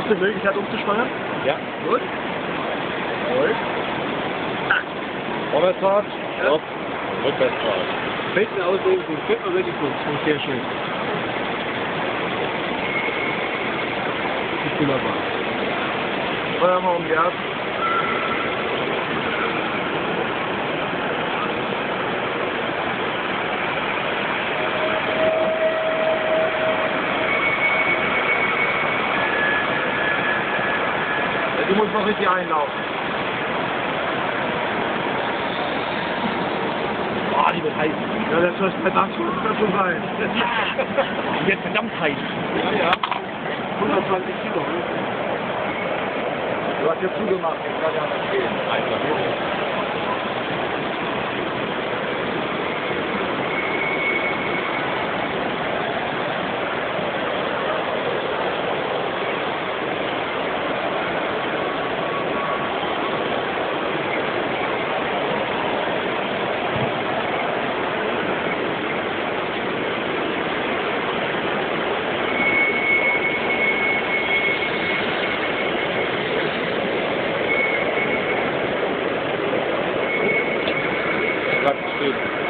Hast du die Möglichkeit umzuschwangern? Ja. Gut. Jawohl. Vorwärtsfahrt, ja. Rückwärtsfahrt. Festen auslegen, fährt man richtig gut. Das ist sehr schön. Das ist wunderbar. Feuer mal um die Art. Du musst noch richtig einlaufen. Boah, die wird heiß. Ja, das soll verdammt schon sein. Die wird verdammt heiß. Ja, ja. 120 Kilo. Du hast jetzt zugemacht, jetzt kann ja nicht gehen. Einfach. Thank you.